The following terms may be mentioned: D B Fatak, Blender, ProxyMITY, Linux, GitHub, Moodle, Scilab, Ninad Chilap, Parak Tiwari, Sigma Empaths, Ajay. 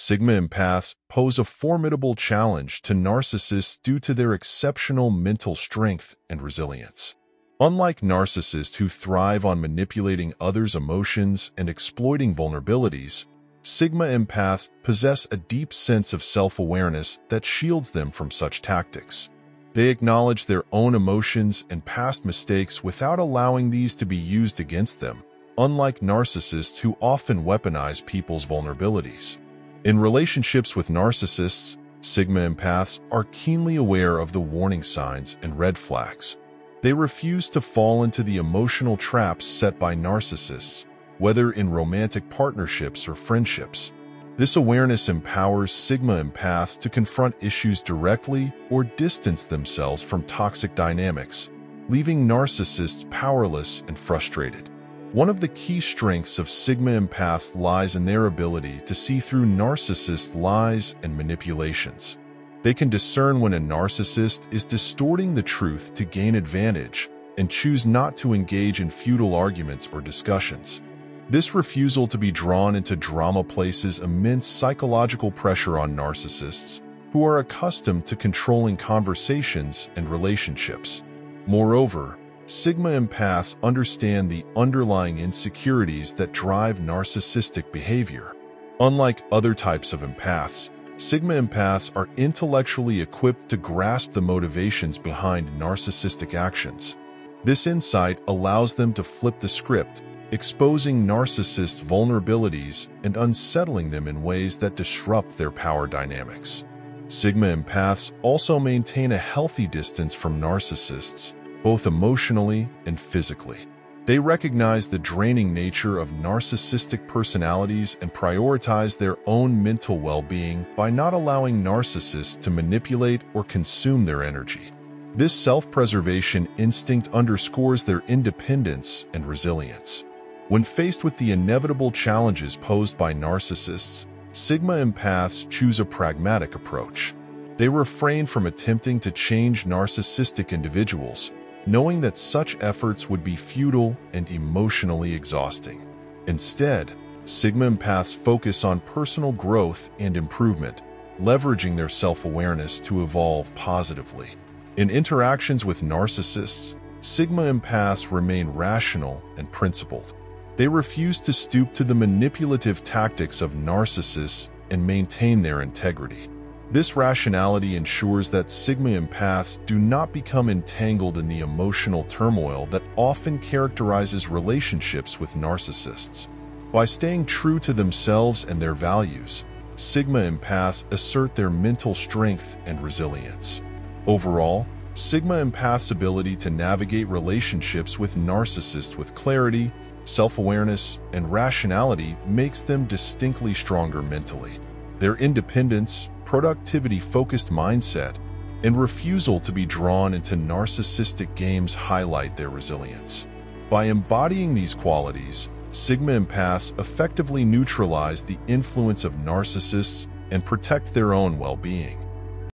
Sigma empaths pose a formidable challenge to narcissists due to their exceptional mental strength and resilience. Unlike narcissists who thrive on manipulating others' emotions and exploiting vulnerabilities, Sigma empaths possess a deep sense of self-awareness that shields them from such tactics. They acknowledge their own emotions and past mistakes without allowing these to be used against them, unlike narcissists who often weaponize people's vulnerabilities. In relationships with narcissists, Sigma empaths are keenly aware of the warning signs and red flags. They refuse to fall into the emotional traps set by narcissists, whether in romantic partnerships or friendships. This awareness empowers Sigma empaths to confront issues directly or distance themselves from toxic dynamics, leaving narcissists powerless and frustrated. One of the key strengths of Sigma empaths lies in their ability to see through narcissists' lies and manipulations. They can discern when a narcissist is distorting the truth to gain advantage and choose not to engage in futile arguments or discussions. This refusal to be drawn into drama places immense psychological pressure on narcissists, who are accustomed to controlling conversations and relationships. Moreover, Sigma empaths understand the underlying insecurities that drive narcissistic behavior. Unlike other types of empaths, Sigma empaths are intellectually equipped to grasp the motivations behind narcissistic actions. This insight allows them to flip the script, exposing narcissists' vulnerabilities and unsettling them in ways that disrupt their power dynamics. Sigma empaths also maintain a healthy distance from narcissists, both emotionally and physically. They recognize the draining nature of narcissistic personalities and prioritize their own mental well-being by not allowing narcissists to manipulate or consume their energy. This self-preservation instinct underscores their independence and resilience. When faced with the inevitable challenges posed by narcissists, Sigma empaths choose a pragmatic approach. They refrain from attempting to change narcissistic individuals, knowing that such efforts would be futile and emotionally exhausting. Instead, Sigma empaths focus on personal growth and improvement, leveraging their self-awareness to evolve positively. In interactions with narcissists, Sigma empaths remain rational and principled. They refuse to stoop to the manipulative tactics of narcissists and maintain their integrity. This rationality ensures that Sigma empaths do not become entangled in the emotional turmoil that often characterizes relationships with narcissists. By staying true to themselves and their values, Sigma empaths assert their mental strength and resilience. Overall, Sigma empaths' ability to navigate relationships with narcissists with clarity, self-awareness, and rationality makes them distinctly stronger mentally. Their independence, productivity-focused mindset, and refusal to be drawn into narcissistic games highlight their resilience. By embodying these qualities, Sigma empaths effectively neutralize the influence of narcissists and protect their own well-being.